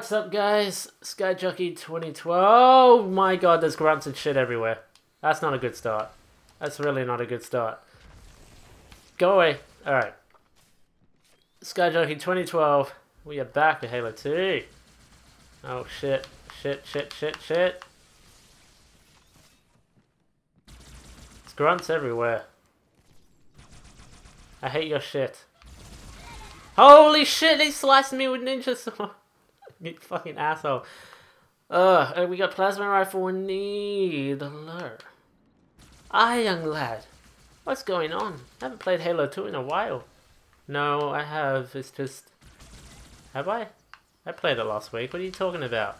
What's up, guys? Skyjockey2012. Oh my god, there's grunts and shit everywhere. That's not a good start. That's really not a good start. Go away. Alright. Skyjockey2012. We are back with Halo 2. Oh shit. Shit, shit, shit, shit. There's grunts everywhere. I hate your shit. Holy shit, he sliced me with ninja sword. You fucking asshole. And we got Plasma Rifle and Needler. Ah, young lad. What's going on? I haven't played Halo 2 in a while. No, I have. It's just... Have I? I played it last week. What are you talking about?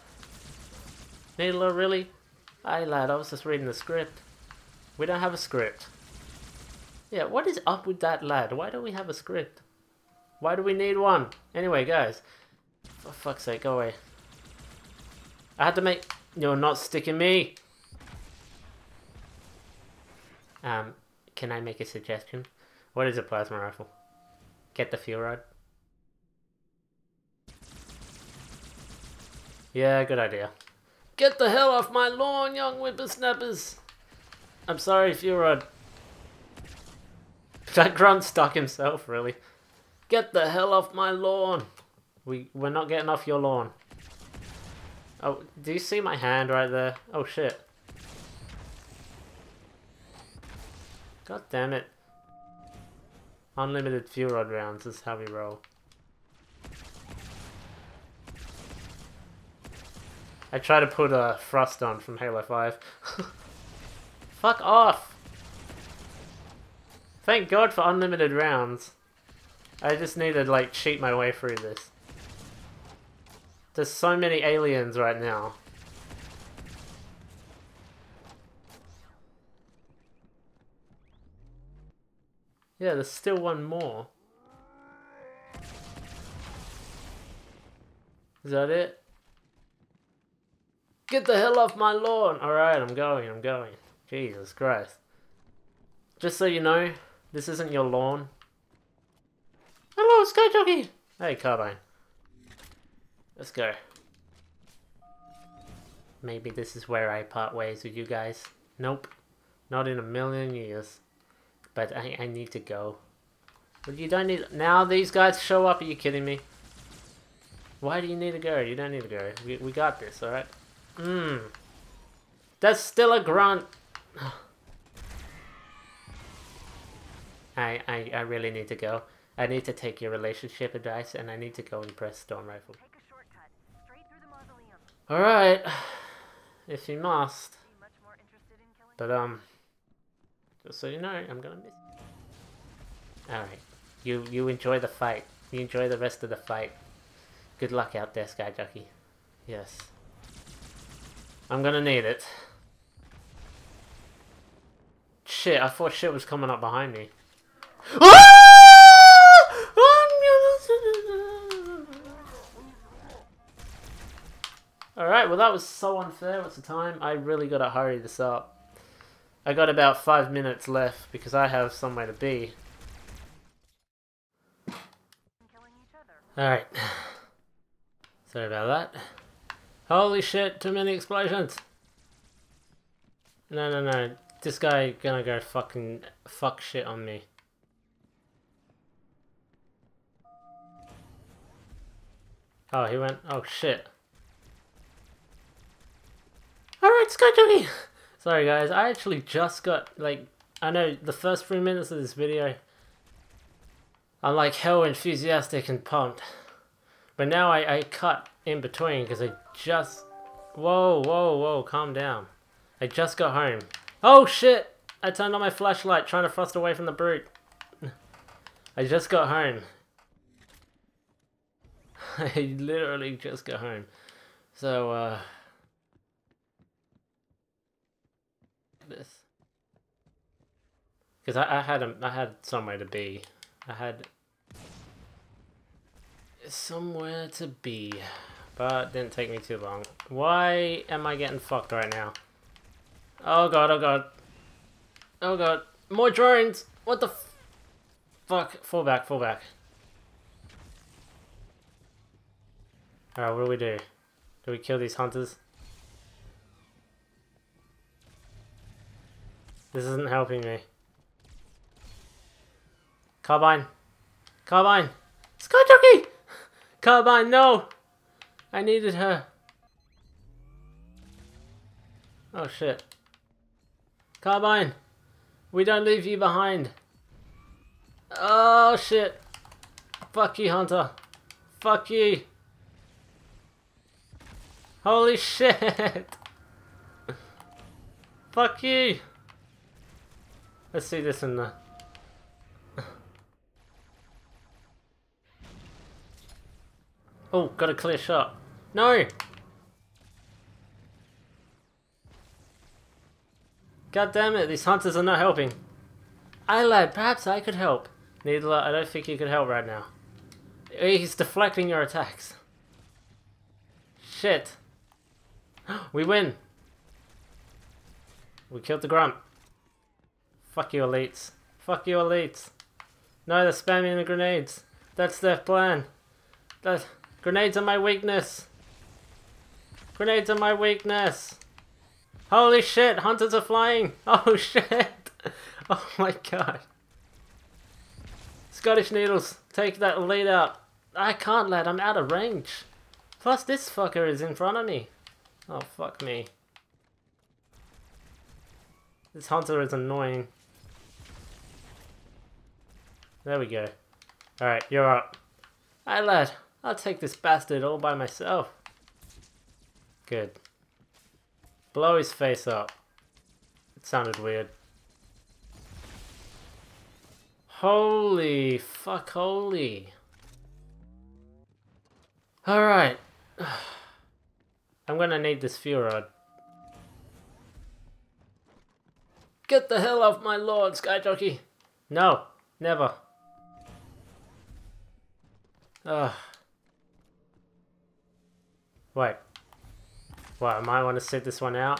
Needler, really? Aye, lad. I was just reading the script. We don't have a script. Yeah, what is up with that, lad? Why don't we have a script? Why do we need one? Anyway, guys. For fuck's sake, go away. I had to make... You're not sticking me! Can I make a suggestion? What is a plasma rifle? Get the fuel rod? Yeah, good idea. Get the hell off my lawn, young whippersnappers! I'm sorry, fuel rod. That grunt stuck himself, really. Get the hell off my lawn! We're not getting off your lawn. Oh, do you see my hand right there? Oh shit. God damn it. Unlimited fuel rod rounds is how we roll. I try to put a thrust on from Halo 5. Fuck off! Thank God for unlimited rounds. I just need to like cheat my way through this. There's so many aliens right now. Yeah, there's still one more. Is that it? Get the hell off my lawn! Alright, I'm going. Jesus Christ. Just so you know, this isn't your lawn. Hello, Skyjockey! Hey, Carbine. Let's go. Maybe this is where I part ways with you guys. Nope. Not in a million years. But I need to go. But you don't need... Now these guys show up, are you kidding me? Why do you need to go? You don't need to go. We got this, alright? That's still a grunt! I really need to go. I need to take your relationship advice and I need to go and press Storm Rifle. Alright, if you must, but just so you know, I'm gonna miss you. Alright, you enjoy the fight, you enjoy the rest of the fight. Good luck out there, Skyjockey. Yes. I'm gonna need it. Shit, I thought shit was coming up behind me. Ah! Alright, well that was so unfair. What's the time? I really gotta hurry this up. I got about 5 minutes left because I have somewhere to be. Alright. Sorry about that. Holy shit, too many explosions! No. This guy gonna go fucking fuck shit on me. Oh, he went... Oh shit. Alright, Skyjockey! Sorry guys, I actually just got, like, I know the first 3 minutes of this video I'm like hell enthusiastic and pumped. But now I cut in between because I just... Whoa, calm down. I just got home. Oh shit! I turned on my flashlight trying to thrust away from the brute. I just got home. I literally just got home. So, this because I had somewhere to be. I had somewhere to be, but it didn't take me too long. Why am I getting fucked right now? Oh god, more drones. What the fuck? Fall back. All right, what do we do? Can we kill these hunters? This isn't helping me. Carbine! Carbine! Skyjockey! Carbine, no! I needed her. Oh shit. Carbine! We don't leave you behind. Oh shit. Fuck you, Hunter. Fuck you. Holy shit. Fuck you. Let's see this in the... Oh, got a clear shot. No! God damn it, these hunters are not helping. I lied, perhaps I could help. Needler, I don't think you could help right now. He's deflecting your attacks. Shit. We win! We killed the grunt. Fuck you, elites. Fuck you, elites. No, they're spamming the grenades. That's their plan. That grenades are my weakness. Grenades are my weakness. Holy shit, hunters are flying. Oh shit. Oh my god. Scottish needles, take that lead out. I can't, lad, I'm out of range. Plus this fucker is in front of me. Oh, fuck me. This hunter is annoying. There we go. Alright, you're up. Aye, lad. I'll take this bastard all by myself. Good. Blow his face up. It sounded weird. Holy fuck, holy. Alright. I'm gonna need this fuel rod. Get the hell off my lord, Skyjockey! No, never. Ugh. Wait. Well, I might want to sit this one out.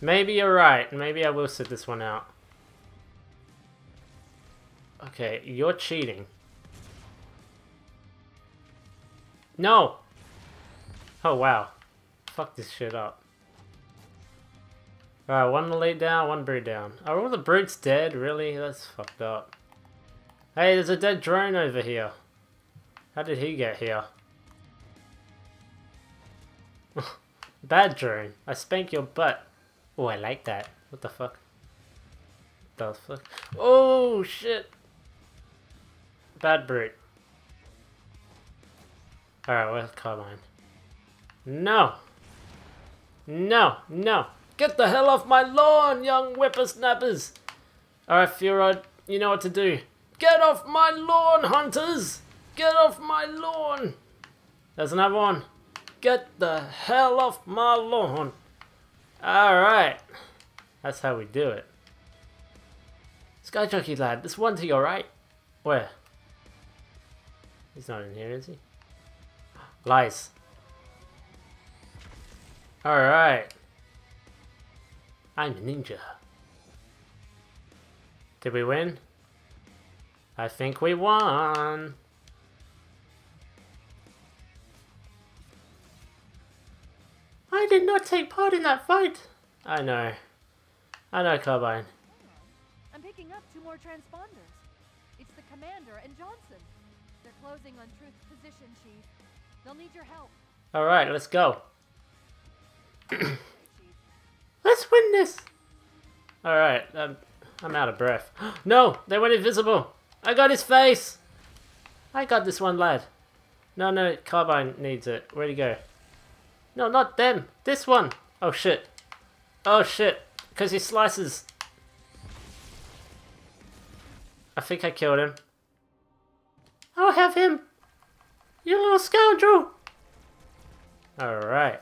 Maybe you're right. Maybe I will sit this one out. Okay, you're cheating. No! Oh, wow. Fuck this shit up. Alright, one elite down, one brood down. Are all the broods dead? Really? That's fucked up. Hey, there's a dead drone over here. How did he get here? Bad drone. I spank your butt. Oh, I like that. What the fuck? What the fuck? Oh, shit. Bad brute. Alright, where's Carbine? No. No, no. Get the hell off my lawn, young whippersnappers. Alright, fuel rod, you know what to do. Get off my lawn, hunters. Get off my lawn! There's another one. Get the hell off my lawn! Alright. That's how we do it. Skyjockey lad, this one to your right. Where? He's not in here, is he? Lies. Alright. I'm a ninja. Did we win? I think we won! I did not take part in that fight. I know. I know, Carbine. I'm picking up 2 more transponders. It's the commander and Johnson. They're closing on Truth's position, Chief. They'll need your help. All right, let's go. Let's win this. All right, I'm out of breath. No, they went invisible. I got his face. I got this one, lad. No, no, Carbine needs it. Where'd he go? No, not them. This one. Oh shit. Oh shit. Because he slices. I think I killed him. I'll have him. You little scoundrel. Alright.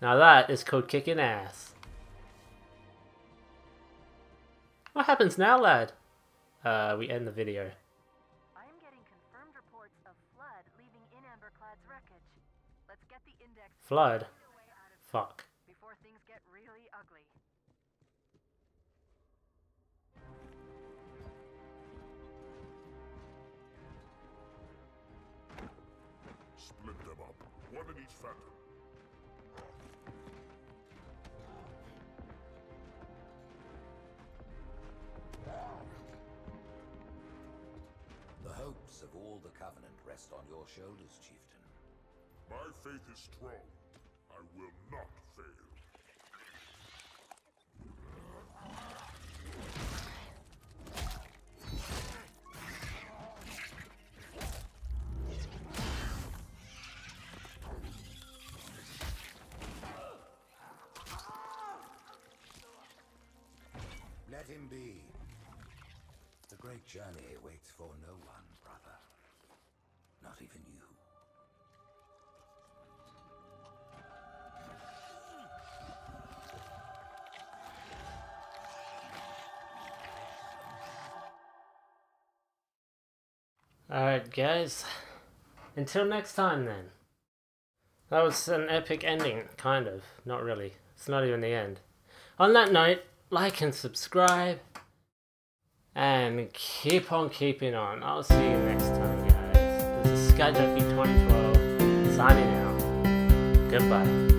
Now that is called kicking ass. What happens now, lad? We end the video. Flood? Fuck. Before things get really ugly. Split them up. One in each factor. rest on your shoulders, Chieftain. My faith is strong. I will not fail. Let him be. The great journey waits for no one, brother. Not even you. Alright guys, until next time then. That was an epic ending, kind of. Not really. It's not even the end. On that note, like and subscribe, and keep on keeping on. I'll see you next time guys. This is Skyjockey2012, signing out. Goodbye.